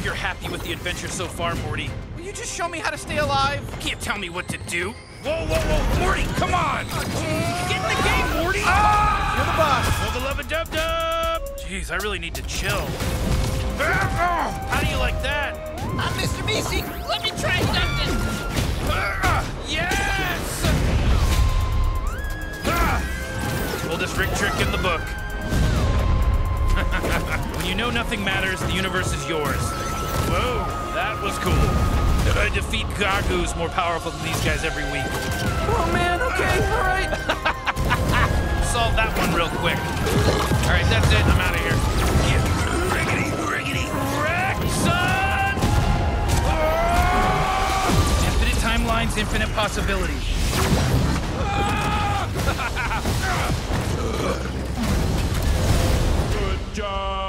hope you're happy with the adventure so far, Morty. Will you just show me how to stay alive? You can't tell me what to do. Whoa, whoa, whoa, Morty, come on! Get in the game, Morty! Ah! You're the boss. Well, the love a dub-dub! Jeez, I really need to chill. How do you like that? I'm Mr. Meeseeks. Let me try something. Yes! Oldest Rick trick in the book. When you know nothing matters, the universe is yours. Whoa, that was cool. I defeat Gargus more powerful than these guys every week. Oh man, okay, all right. Solve that one real quick. All right, that's it, I'm out of here. Timeline's infinite possibility. Good job.